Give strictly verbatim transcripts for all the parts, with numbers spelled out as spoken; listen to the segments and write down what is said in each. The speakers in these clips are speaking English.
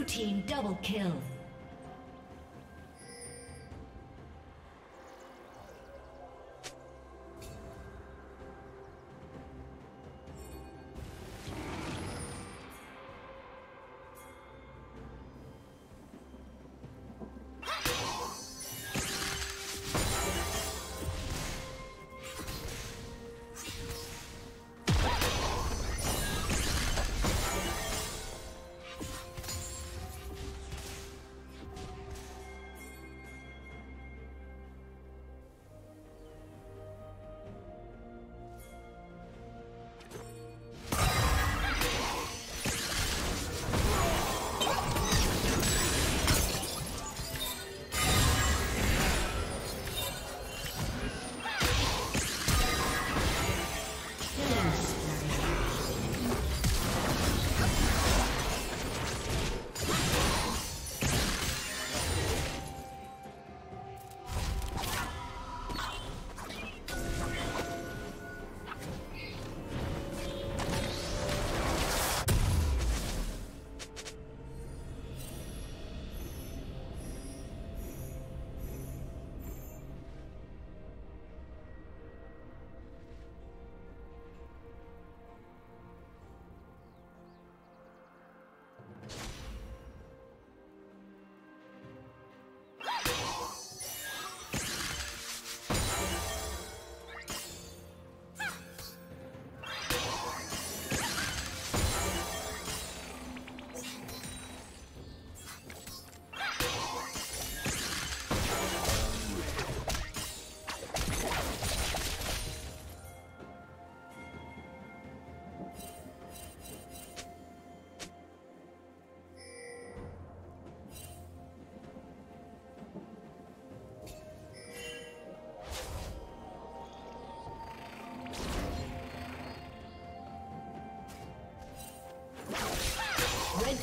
Blue team double kill.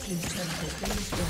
Team's turn to finish going. Thank you.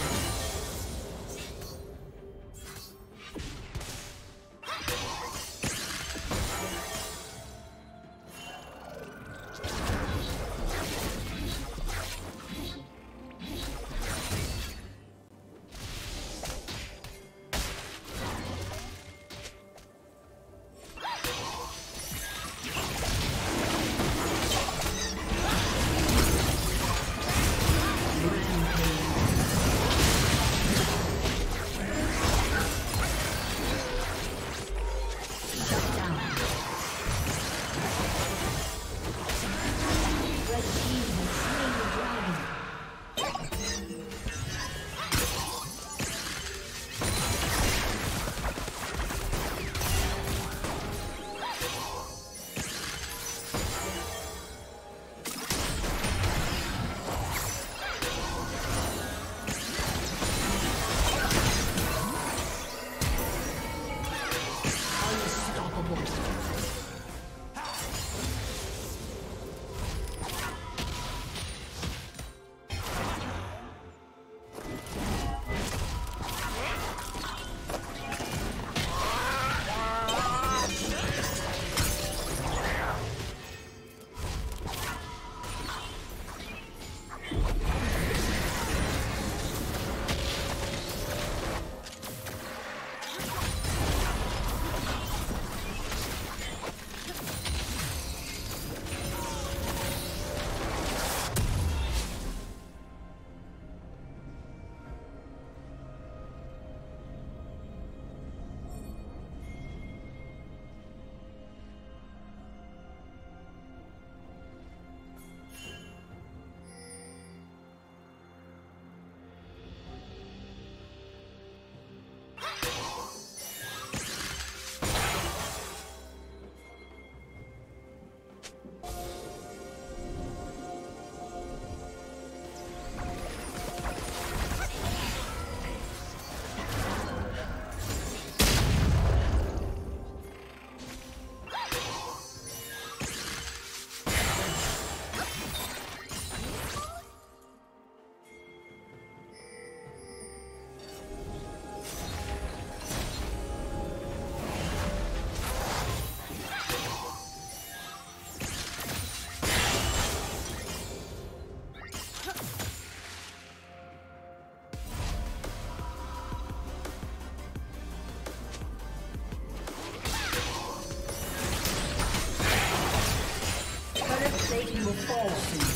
Satan will fall soon.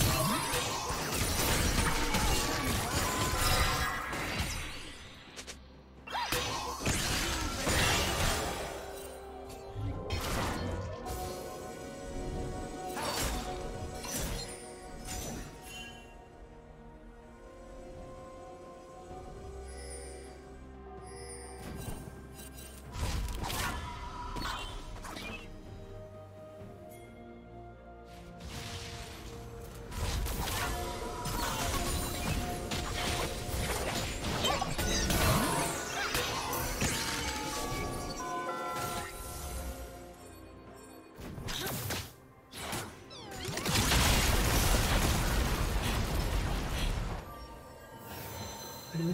Blue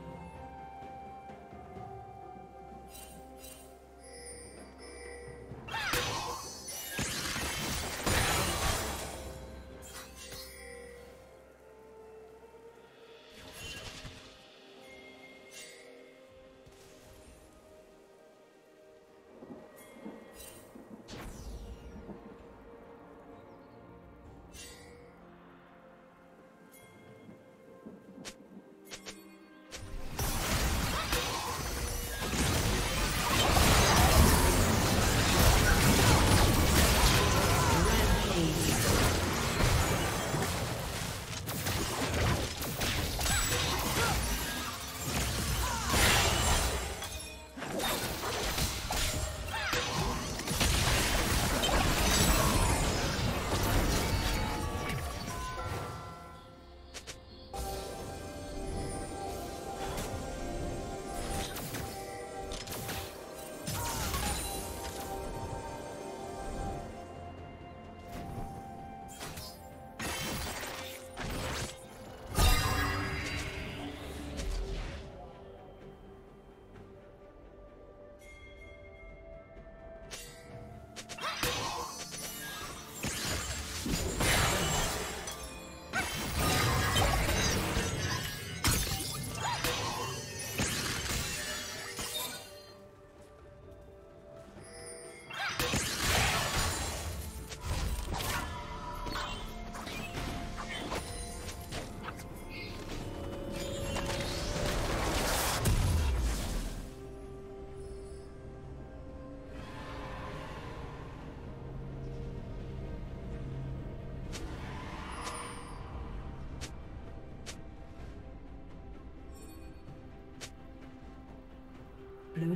Blue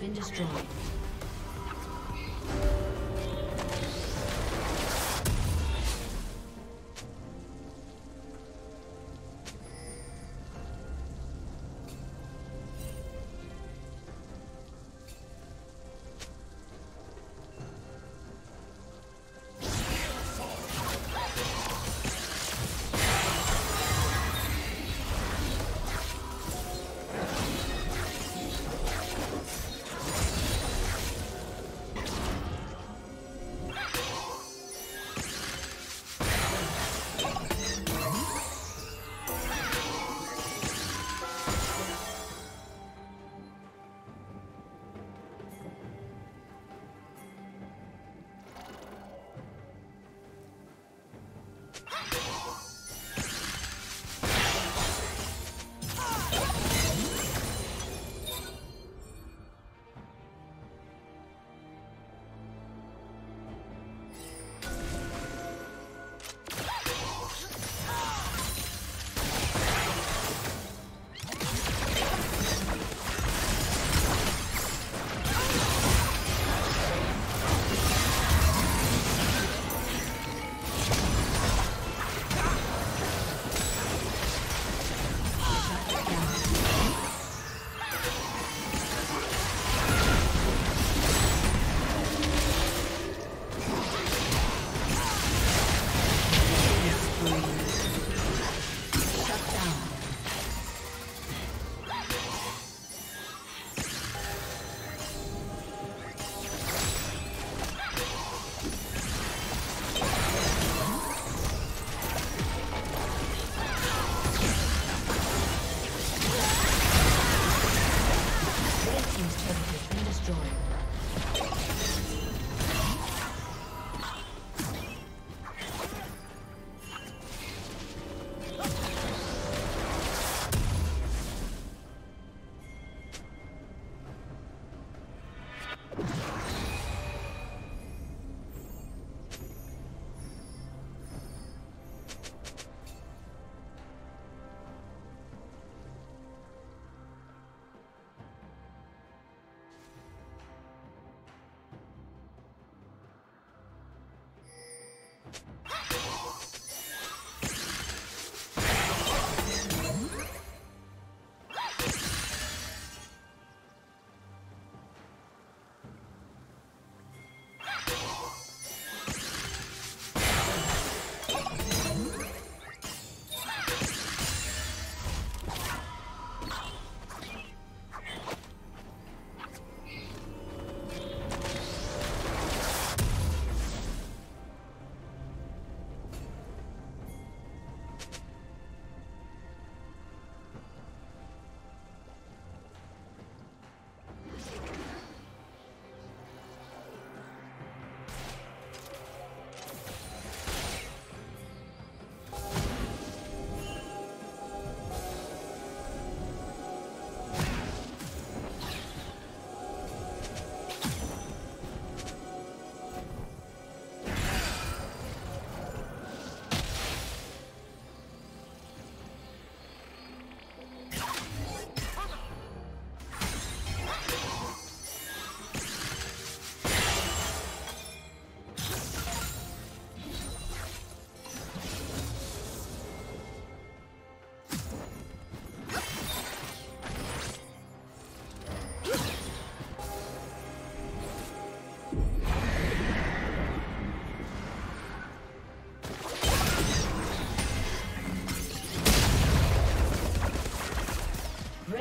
Been destroyed.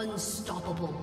Unstoppable.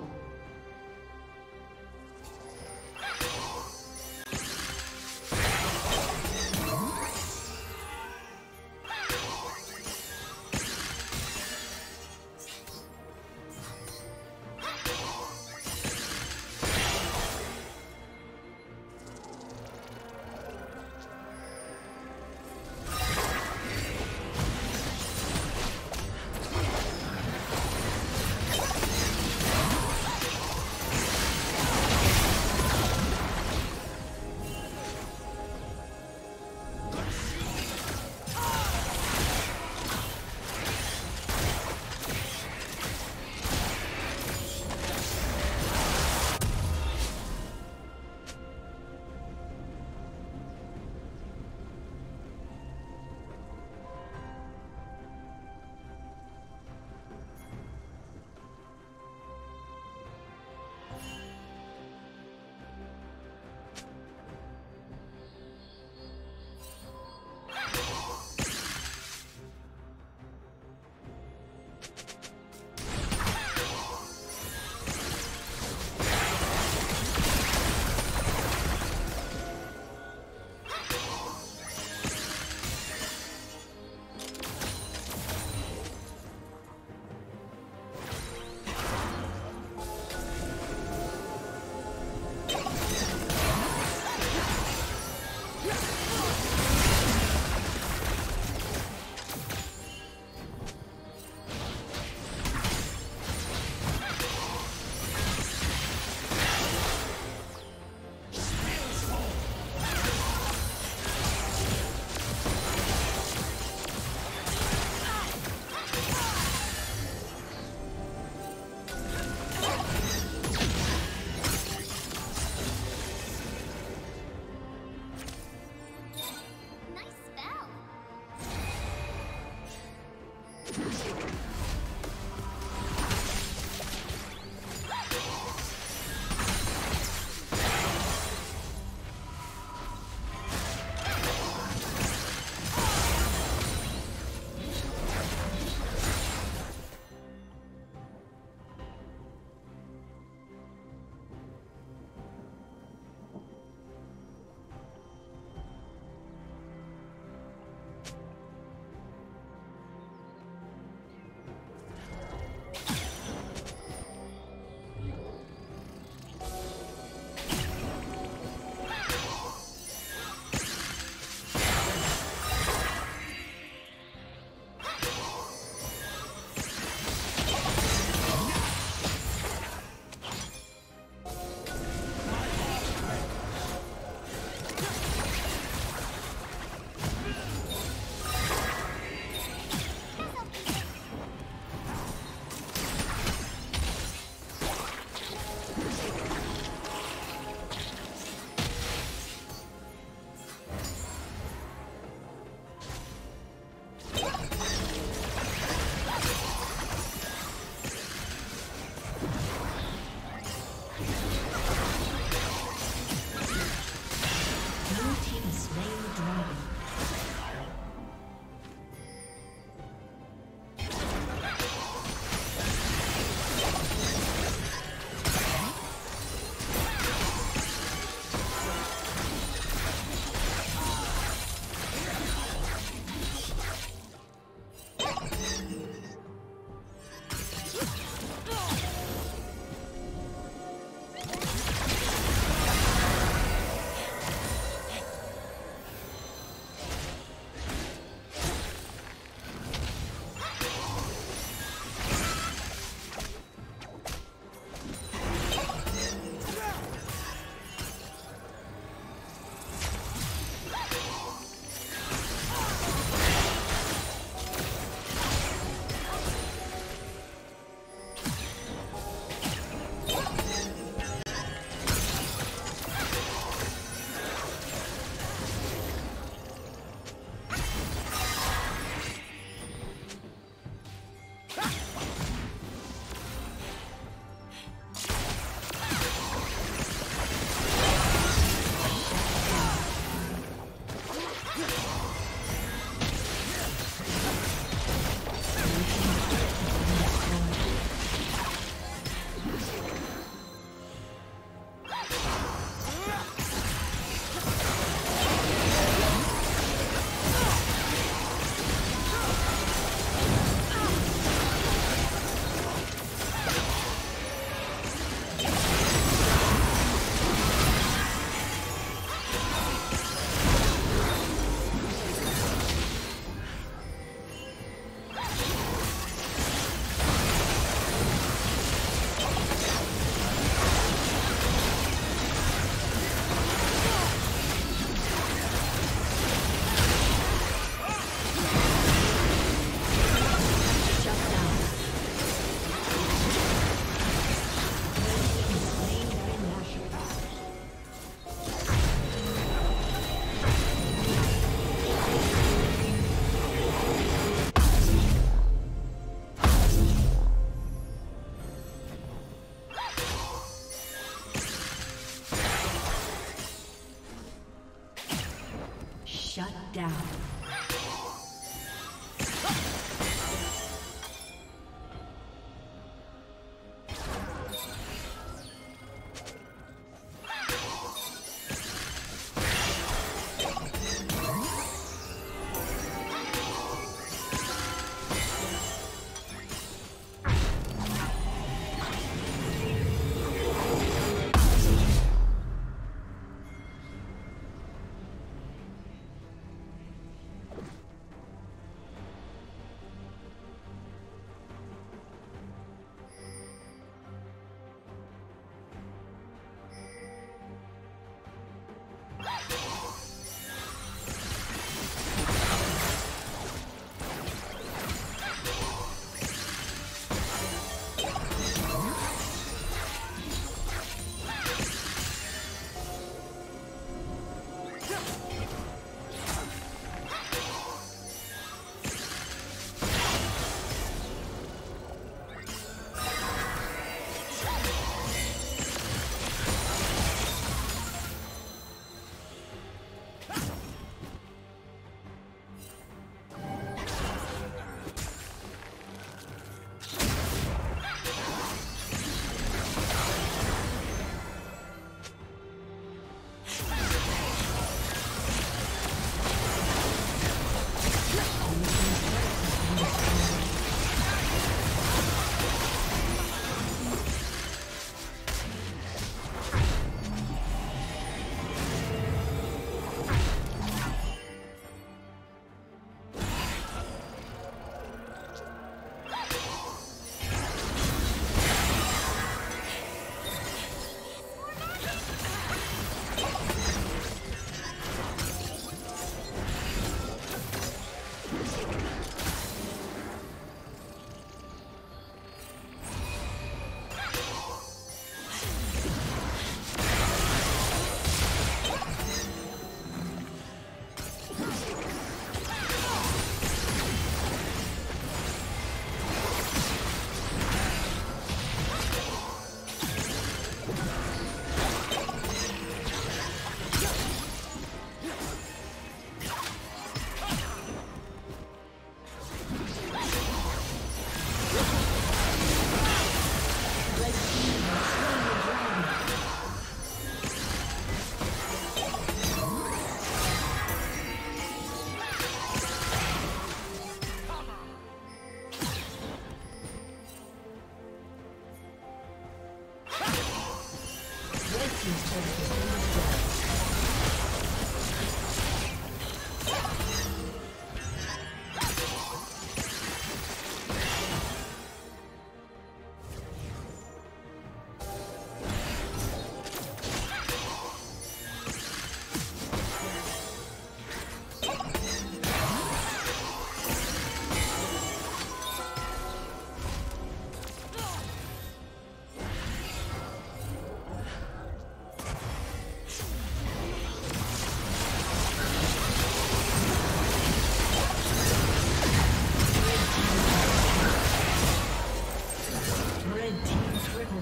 Red team triple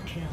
kill.